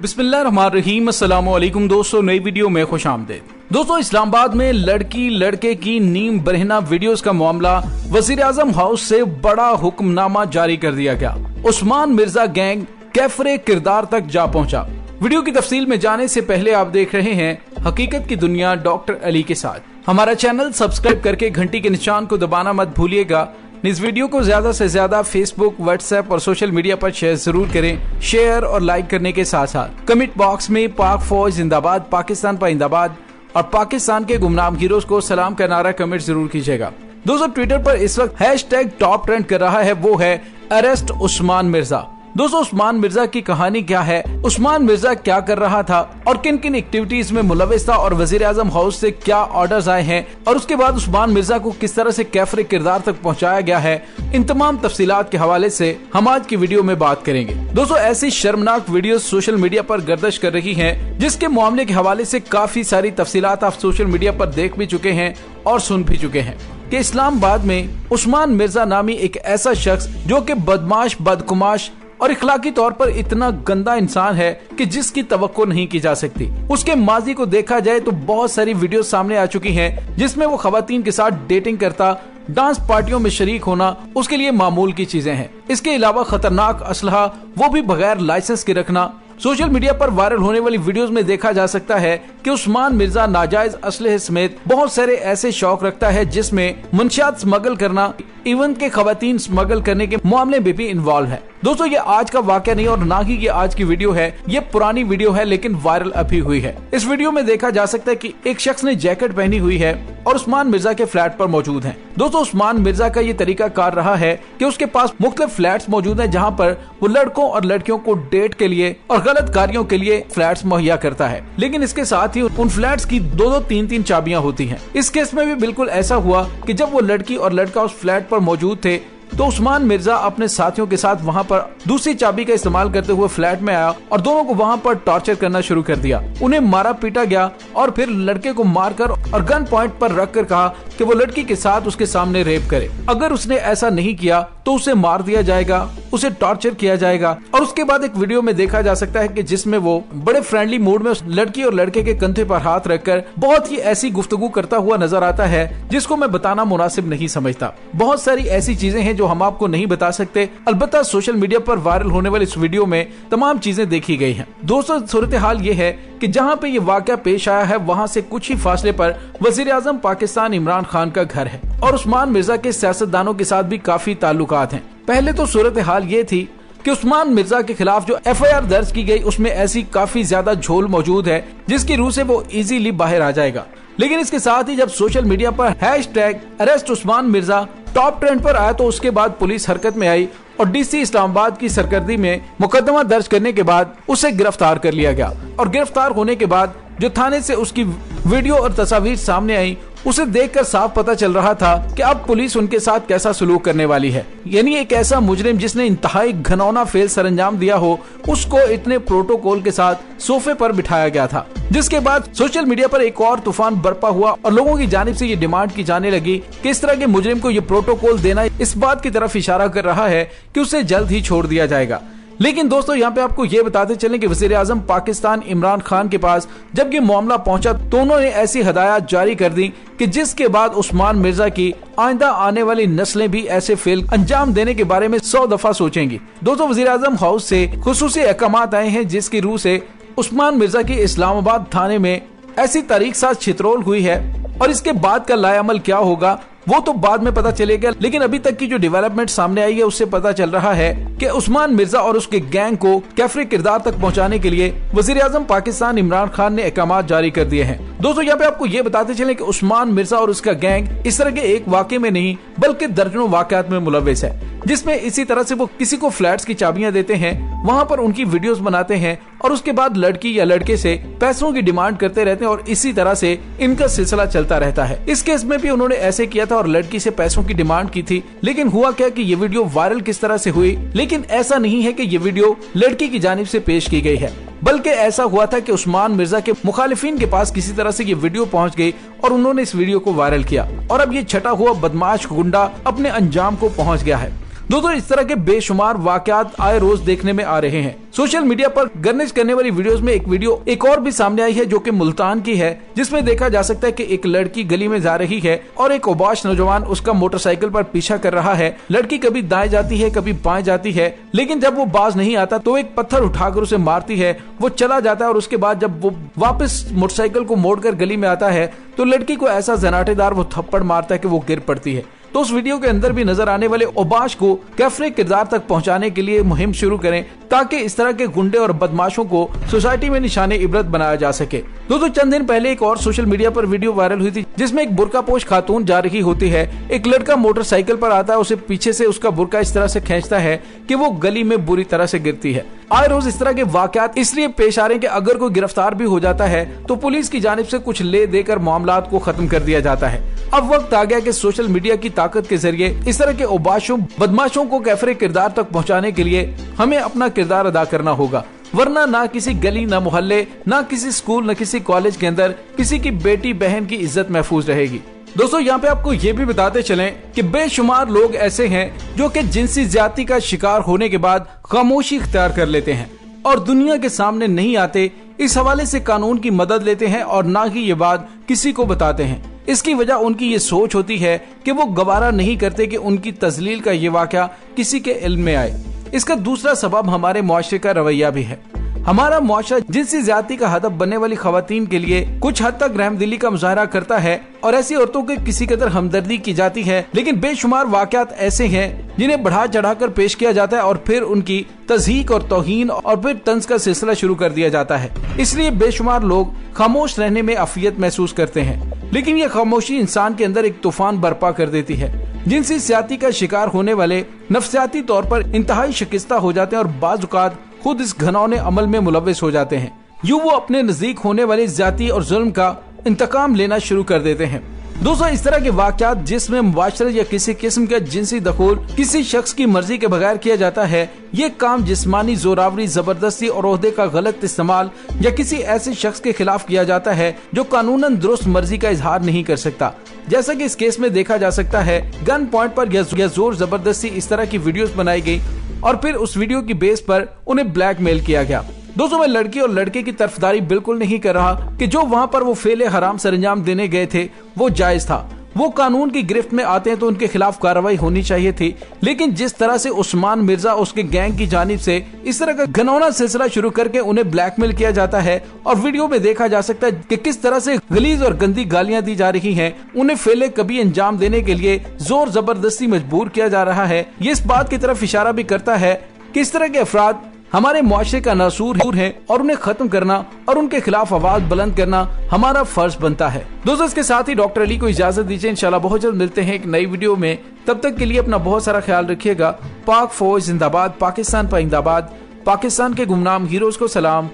बिस्मिल्लाहिर्रहमानिर्रहीम। अस्सलामुअलैकुम दोस्तों, नई वीडियो में खुश आमदेद। दोस्तों, इस्लामाबाद में लड़की लड़के की नीम बरहना वीडियोस का मामला, वजीर आजम हाउस से बड़ा हुक्मनामा जारी कर दिया गया। उस्मान मिर्जा गैंग कैफरे किरदार तक जा पहुंचा। वीडियो की तफसील में जाने से पहले आप देख रहे हैं हकीकत की दुनिया डॉक्टर अली के साथ। हमारा चैनल सब्सक्राइब करके घंटी के निशान को दबाना मत भूलिएगा। इस वीडियो को ज्यादा से ज्यादा फेसबुक, व्हाट्सएप और सोशल मीडिया पर शेयर जरूर करें। शेयर और लाइक करने के साथ साथ कमेंट बॉक्स में पाक फौज जिंदाबाद, पाकिस्तान पाइंदाबाद और पाकिस्तान के गुमनाम हीरोज को सलाम का नारा कमेंट जरूर कीजिएगा। दोस्तों, ट्विटर पर इस वक्त हैशटैग टॉप ट्रेंड कर रहा है, वो है अरेस्ट उस्मान मिर्जा। दोस्तों, उस्मान मिर्जा की कहानी क्या है, उस्मान मिर्जा क्या कर रहा था और किन किन एक्टिविटीज में मुलविस था और वजीर आजम हाउस से क्या ऑर्डर्स आए हैं और उसके बाद उस्मान मिर्जा को किस तरह से कैफरे किरदार तक पहुंचाया गया है, इन तमाम तफसीलात के हवाले से हम आज की वीडियो में बात करेंगे। दोस्तों, ऐसी शर्मनाक वीडियो सोशल मीडिया पर गर्दिश कर रही है, जिसके मामले के हवाले से काफी सारी तफसीलात आप सोशल मीडिया पर देख भी चुके हैं और सुन भी चुके हैं कि इस्लामाबाद में उस्मान मिर्जा नामी एक ऐसा शख्स जो कि बदमाश, बदकुमाश और इखलाकी तौर पर इतना गंदा इंसान है कि जिसकी तवक्को नहीं की जा सकती। उसके माजी को देखा जाए तो बहुत सारी वीडियो सामने आ चुकी हैं, जिसमें वो खवातीन के साथ डेटिंग करता, डांस पार्टियों में शरीक होना उसके लिए मामूल की चीजें हैं। इसके अलावा खतरनाक असलहा, वो भी बगैर लाइसेंस के रखना। सोशल मीडिया पर वायरल होने वाली वीडियोस में देखा जा सकता है कि उस्मान मिर्जा नाजायज असलहे समेत बहुत सारे ऐसे शौक रखता है, जिसमें मंशियात स्मगल करना, इवन के खवातीन स्मगल करने के मामले में भी इन्वॉल्व है। दोस्तों, ये आज का वाकया नहीं और ना ही ये आज की वीडियो है, ये पुरानी वीडियो है लेकिन वायरल अभी हुई है। इस वीडियो में देखा जा सकता है कि एक शख्स ने जैकेट पहनी हुई है और उस्मान मिर्जा के फ्लैट पर मौजूद है। दोस्तों, उस्मान मिर्जा का ये तरीका कार रहा है कि उसके पास मुख्तलिफ फ्लैट्स मौजूद हैं, जहां पर वो लड़कों और लड़कियों को डेट के लिए और गलत कार्यों के लिए फ्लैट्स मुहैया करता है, लेकिन इसके साथ ही उन फ्लैट्स की दो दो तीन तीन चाबियां होती हैं। इस केस में भी बिल्कुल ऐसा हुआ कि जब वो लड़की और लड़का उस फ्लैट पर मौजूद थे तो उस्मान मिर्जा अपने साथियों के साथ वहां पर दूसरी चाबी का इस्तेमाल करते हुए फ्लैट में आया और दोनों को वहां पर टॉर्चर करना शुरू कर दिया। उन्हें मारा पीटा गया और फिर लड़के को मारकर और गन पॉइंट पर रखकर कहा कि वो लड़की के साथ उसके सामने रेप करे, अगर उसने ऐसा नहीं किया तो उसे मार दिया जाएगा, उसे टॉर्चर किया जाएगा। और उसके बाद एक वीडियो में देखा जा सकता है कि जिसमें वो बड़े फ्रेंडली मूड में उस लड़की और लड़के के कंधे पर हाथ रखकर बहुत ही ऐसी गुफ्तगू करता हुआ नजर आता है जिसको मैं बताना मुनासिब नहीं समझता। बहुत सारी ऐसी चीजें हैं जो हम आपको नहीं बता सकते, अलबत्ता सोशल मीडिया पर वायरल होने वाली इस वीडियो में तमाम चीजें देखी गई हैं। दोस्तों, सूरत हाल ये है कि जहां पे ये वाकया पेश आया है, वहां से कुछ ही फासले पर वजीर आजम पाकिस्तान इमरान खान का घर है और उस्मान मिर्जा के सियासतदानों के साथ भी काफी ताल्लुकात हैं। पहले तो सूरत हाल ये थी कि उस्मान मिर्जा के खिलाफ जो एफआईआर दर्ज की गई उसमें ऐसी काफी ज्यादा झोल मौजूद है जिसकी रूह से वो इजीली बाहर आ जाएगा, लेकिन इसके साथ ही जब सोशल मीडिया पर hashtag arrest Usman Mirza top trend पर आया तो उसके बाद पुलिस हरकत में आई और डीसी इस्लामाबाद की सरकर्दी में मुकदमा दर्ज करने के बाद उसे गिरफ्तार कर लिया गया। और गिरफ्तार होने के बाद जो थाने से उसकी वीडियो और तस्वीर सामने आई, उसे देखकर साफ पता चल रहा था कि अब पुलिस उनके साथ कैसा सलूक करने वाली है। यानी एक ऐसा मुजरिम जिसने इंतहाई घनौना फेल सरंजाम दिया हो, उसको इतने प्रोटोकॉल के साथ सोफे पर बिठाया गया था, जिसके बाद सोशल मीडिया पर एक और तूफान बरपा हुआ और लोगों की जानिब से ये डिमांड की जाने लगी कि इस तरह के मुजरिम को ये प्रोटोकॉल देना इस बात की तरफ इशारा कर रहा है कि उसे जल्द ही छोड़ दिया जाएगा। लेकिन दोस्तों, यहाँ पे आपको ये बताते चलें कि वजीर आजम पाकिस्तान इमरान खान के पास जब ये मामला पहुंचा तो उन्होंने ऐसी हदायत जारी कर दी कि जिसके बाद उस्मान मिर्जा की आइंदा आने वाली नस्लें भी ऐसे फेल अंजाम देने के बारे में 100 दफा सोचेंगी। दोस्तों, वजीर आजम हाउस से खुसूसी अहकामात आए हैं जिसकी रूह से उस्मान मिर्जा की इस्लामाबाद थाने में ऐसी तारीख साथ छितरोल हुई है और इसके बाद का लायामल क्या होगा वो तो बाद में पता चलेगा, लेकिन अभी तक की जो डेवलपमेंट सामने आई है उससे पता चल रहा है कि उस्मान मिर्जा और उसके गैंग को कैफरे किरदार तक पहुंचाने के लिए वजीर आजम पाकिस्तान इमरान खान ने अहकाम जारी कर दिए हैं। दोस्तों, यहाँ पे आपको ये बताते चले कि उस्मान मिर्जा और उसका गैंग इस तरह के एक वाकये में नहीं बल्कि दर्जनों वाकयात में मुलविस है, जिसमें इसी तरह से वो किसी को फ्लैट्स की चाबियां देते हैं, वहां पर उनकी वीडियोस बनाते हैं और उसके बाद लड़की या लड़के से पैसों की डिमांड करते रहते हैं और इसी तरह से इनका सिलसिला चलता रहता है। इस केस में भी उन्होंने ऐसे किया था और लड़की से पैसों की डिमांड की थी, लेकिन हुआ क्या कि ये वीडियो वायरल किस तरह से हुई, लेकिन ऐसा नहीं है कि ये वीडियो लड़की की जानिब से पेश की गई है। बल्कि ऐसा हुआ था कि उस्मान मिर्जा के मुखालिफिन के पास किसी तरह से ये वीडियो पहुंच गई और उन्होंने इस वीडियो को वायरल किया और अब ये छठा हुआ बदमाश गुंडा अपने अंजाम को पहुंच गया है। दोस्तों, इस तरह के बेशुमार वाकयात आए रोज देखने में आ रहे हैं। सोशल मीडिया पर गर्निश करने वाली वीडियोस में एक वीडियो एक और भी सामने आई है जो कि मुल्तान की है, जिसमें देखा जा सकता है कि एक लड़की गली में जा रही है और एक ओबाश नौजवान उसका मोटरसाइकिल पर पीछा कर रहा है। लड़की कभी दाएं जाती है कभी बाएं जाती है, लेकिन जब वो बाज नहीं आता तो एक पत्थर उठाकर उसे मारती है। वो चला जाता है और उसके बाद जब वो वापस मोटरसाइकिल को मोड़ कर गली में आता है तो लड़की को ऐसा जनाटेदार वो थप्पड़ मारता है कि वो गिर पड़ती है। तो उस वीडियो के अंदर भी नजर आने वाले ओबाश को कैफरे किरदार तक पहुंचाने के लिए मुहिम शुरू करें ताकि इस तरह के गुंडे और बदमाशों को सोसाइटी में निशाने इबरत बनाया जा सके। दोस्तों, चंद दिन पहले एक और सोशल मीडिया पर वीडियो वायरल हुई थी जिसमें एक बुर्का पोश खातून जा रही होती है। एक लड़का मोटरसाइकिल पर आता है, उसे पीछे से उसका बुर्का इस तरह से खींचता है कि वो गली में बुरी तरह से गिरती है। आए रोज इस तरह के वाकयात इसलिए पेश आ रहे हैं कि अगर कोई गिरफ्तार भी हो जाता है तो पुलिस की जानिब से कुछ ले देकर मामलात को खत्म कर दिया जाता है। अब वक्त आ गया कि सोशल मीडिया की ताकत के जरिए इस तरह के ओबाशों बदमाशों को कैफरे किरदार तक पहुंचाने के लिए हमें अपना किरदार अदा करना होगा, वरना ना किसी गली ना मोहल्ले ना किसी स्कूल न किसी कॉलेज के अंदर किसी की बेटी बहन की इज्जत महफूज रहेगी। दोस्तों, यहाँ पे आपको ये भी बताते चलें कि बेशुमार लोग ऐसे हैं जो कि जिनसी ज्यादती का शिकार होने के बाद खामोशी इख्तियार कर लेते हैं और दुनिया के सामने नहीं आते। इस हवाले से कानून की मदद लेते हैं और ना ही ये बात किसी को बताते हैं। इसकी वजह उनकी ये सोच होती है कि वो गवारा नहीं करते कि उनकी तजलील का ये वाकया किसी के इल्म में आए। इसका दूसरा सबब हमारे मुआशरे का रवैया भी है। हमारा मुआशरा जिनसी ज्यादती का हदफ बनने वाली खवातीन के लिए कुछ हद तक रहमदिली का मुजाहरा करता है और ऐसी औरतों के किसी कदर हमदर्दी की जाती है, लेकिन बेशुमार वाकयात ऐसे हैं जिन्हें बढ़ा चढ़ाकर पेश किया जाता है और फिर उनकी तज़हीक और तौहीन और फिर तंज का सिलसिला शुरू कर दिया जाता है। इसलिए बेशुमार लोग खामोश रहने में अफियत महसूस करते हैं, लेकिन ये खामोशी इंसान के अंदर एक तूफान बर्पा कर देती है। जिनसी ज्यादती का शिकार होने वाले नफ्सियाती तौर पर इंतहाई शिकस्ता हो जाते हैं और बाज़ औक़ात खुद इस घनौने अमल में मुलविस हो जाते हैं। यूँ वो अपने नजदीक होने वाले ज्यादती और जुल्म का इंतकाम लेना शुरू कर देते हैं। दोस्तों, इस तरह के वाकयात जिसमें मुआशरत या किसी किस्म का जिनसी दखूल किसी शख्स की मर्जी के बगैर किया जाता है, ये काम जिस्मानी जोरावरी, जबरदस्ती और ओहदे का गलत इस्तेमाल या किसी ऐसे शख्स के खिलाफ किया जाता है जो कानूनन दुरुस्त मर्जी का इजहार नहीं कर सकता, जैसा कि इस केस में देखा जा सकता है। गन पॉइंट पर या जोर जबरदस्ती इस तरह की वीडियोस बनाई गई और फिर उस वीडियो की बेस पर उन्हें ब्लैकमेल किया गया। दोस्तों, मैं लड़की और लड़के की तरफदारी बिल्कुल नहीं कर रहा कि जो वहाँ पर वो फेले हराम सरंजाम देने गए थे वो जायज था। वो कानून की गिरफ्त में आते हैं तो उनके खिलाफ कार्रवाई होनी चाहिए थी, लेकिन जिस तरह से उस्मान मिर्जा उसके गैंग की जानिब से इस तरह का घिनौना सिलसिला शुरू करके उन्हें ब्लैकमेल किया जाता है और वीडियो में देखा जा सकता है कि किस तरह से गलीज और गंदी गालियां दी जा रही हैं, उन्हें फेले कभी अंजाम देने के लिए जोर जबरदस्ती मजबूर किया जा रहा है। ये इस बात की तरफ इशारा भी करता है कि इस तरह के अफराद हमारे मुआशरे का नासूर है और उन्हें खत्म करना और उनके खिलाफ आवाज बुलंद करना हमारा फर्ज बनता है। दोस्तों, इसके साथ ही डॉक्टर अली को इजाजत दीजिए। इंशाल्लाह बहुत जल्द मिलते हैं एक नई वीडियो में। तब तक के लिए अपना बहुत सारा ख्याल रखिएगा। पाक फौज जिंदाबाद, पाकिस्तान पाइंदाबाद, पाकिस्तान के गुमनाम हीरोज को सलाम।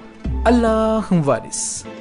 अल्लाह वारिस।